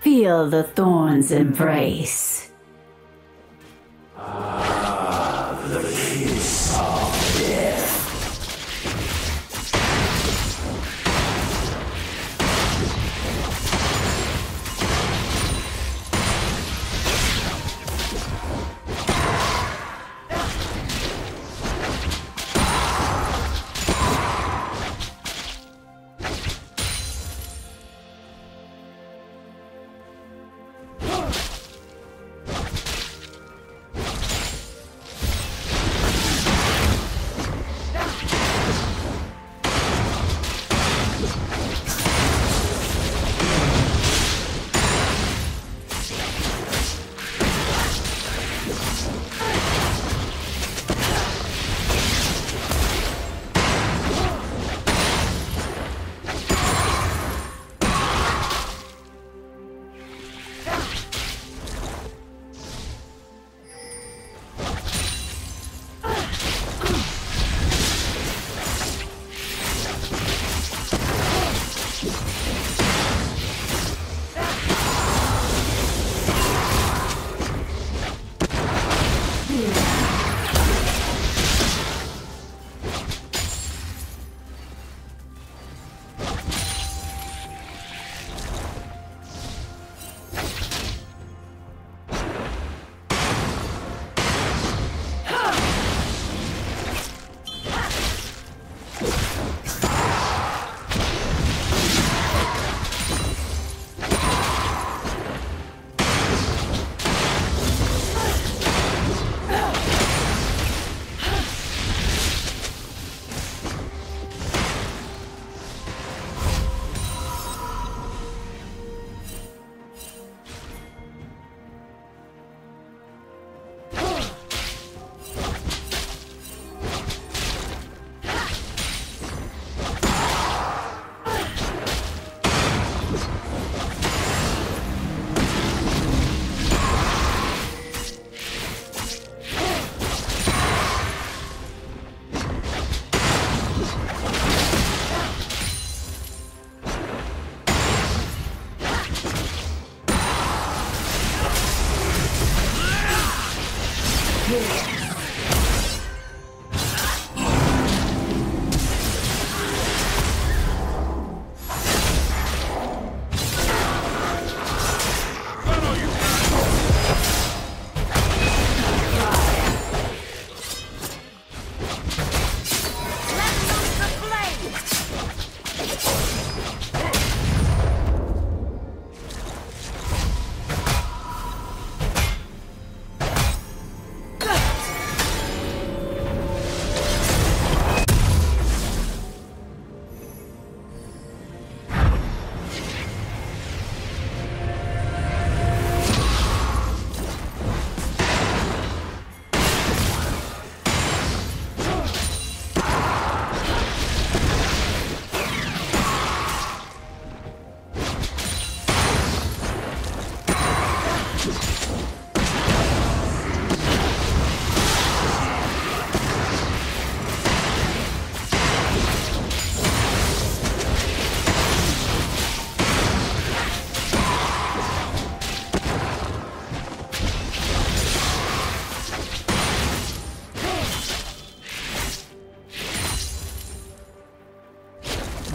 Feel the thorns embrace. Ah, the kiss of death.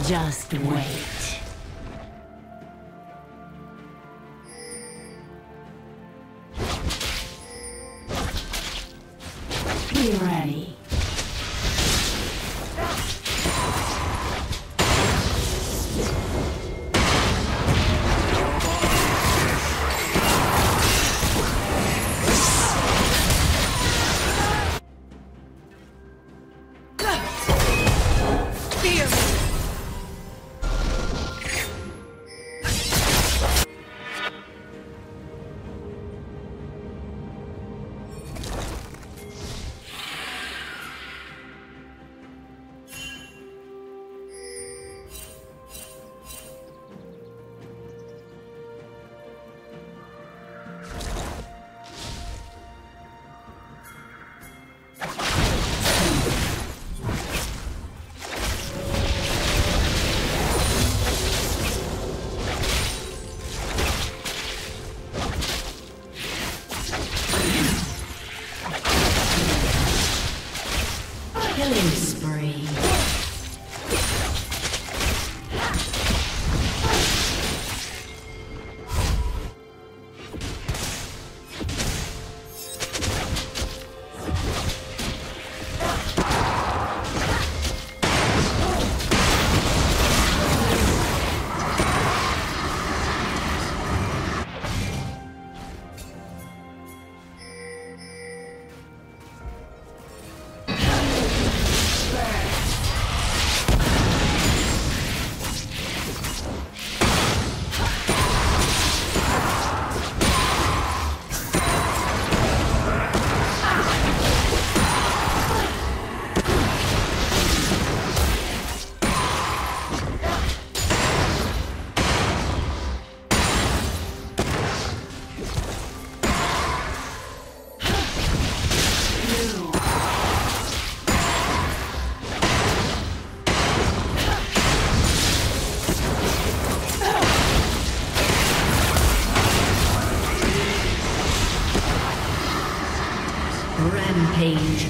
Just wait. Be ready. Killing spree. Rampage.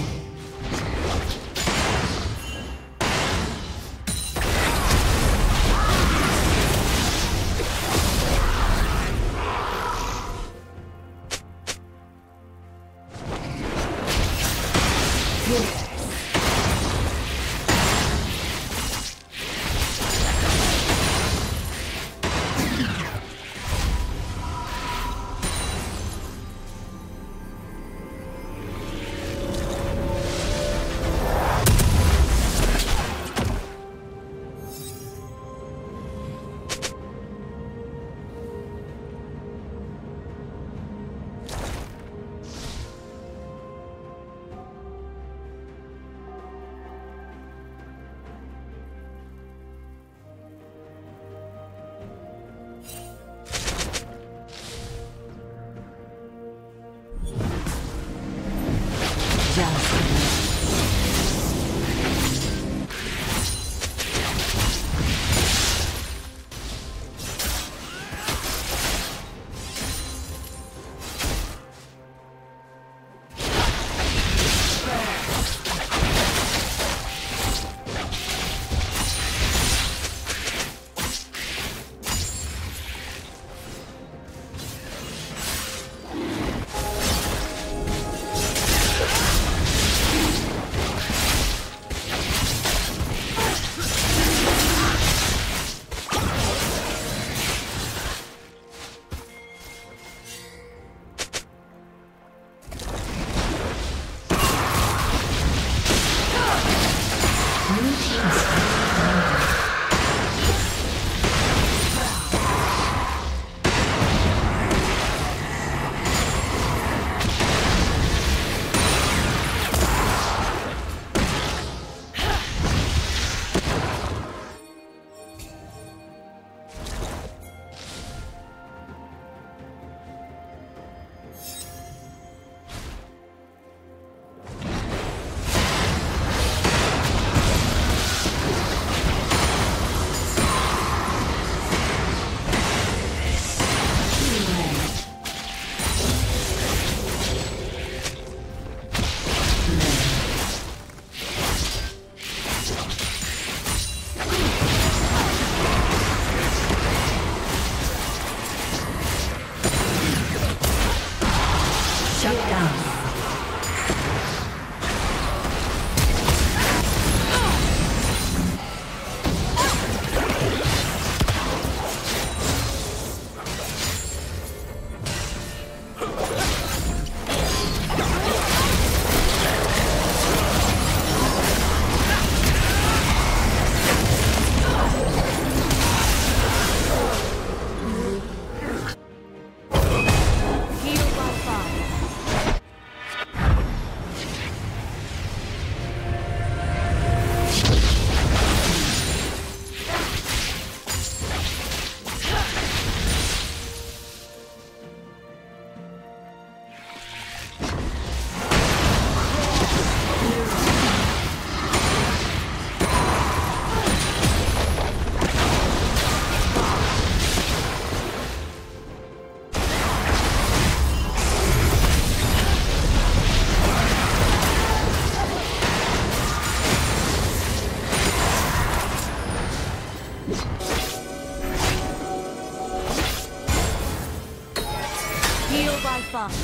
Heal by fire.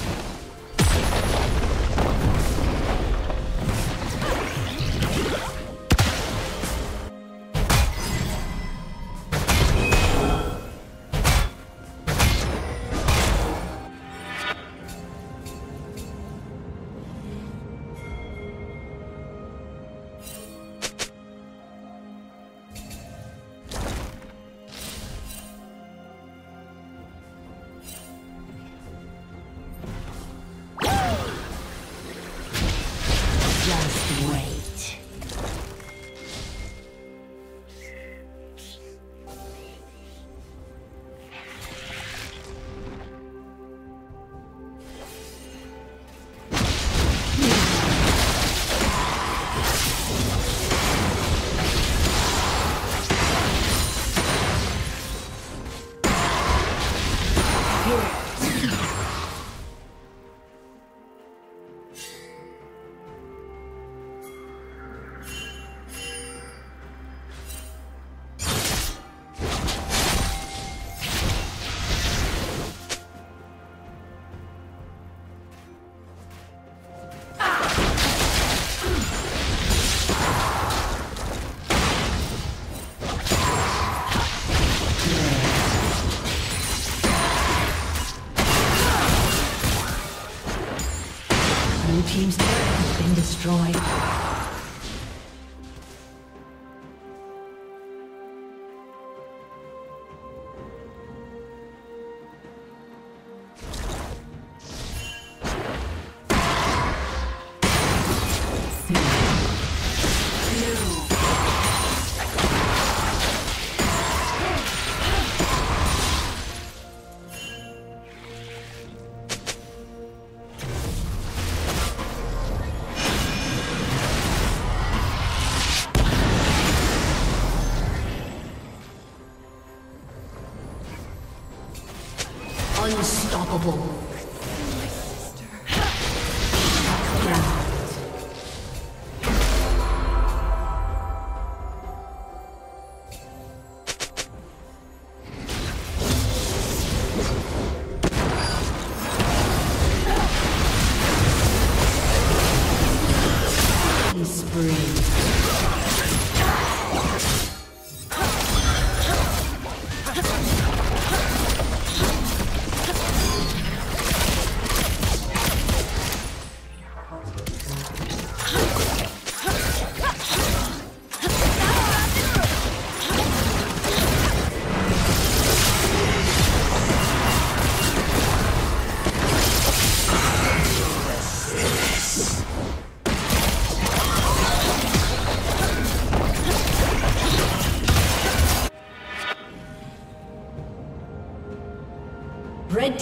Team's turret has been destroyed. Unstoppable. Red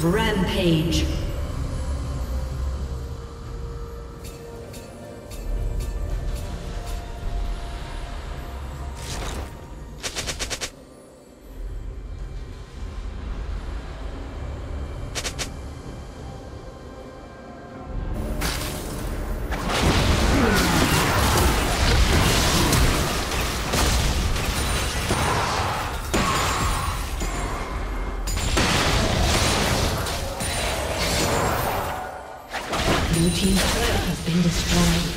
Rampage. Blue team's turret has been destroyed.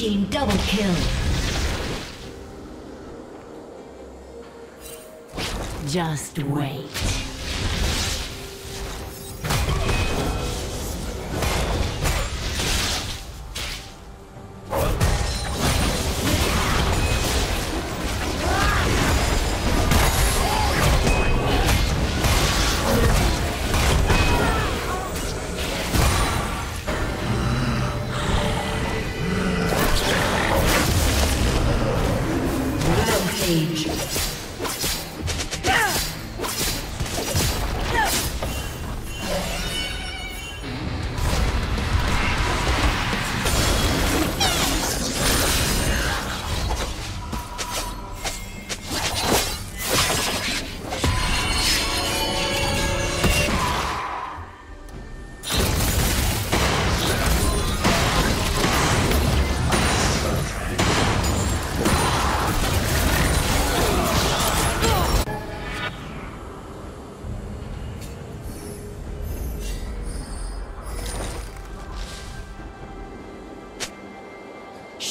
Team double kill. Just wait.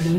Blue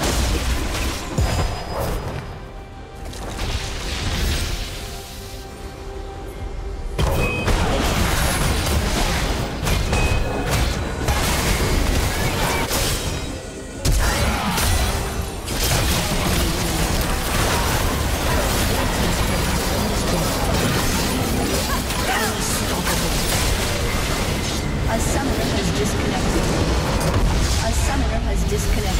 been disconnected. A summoner has disconnected.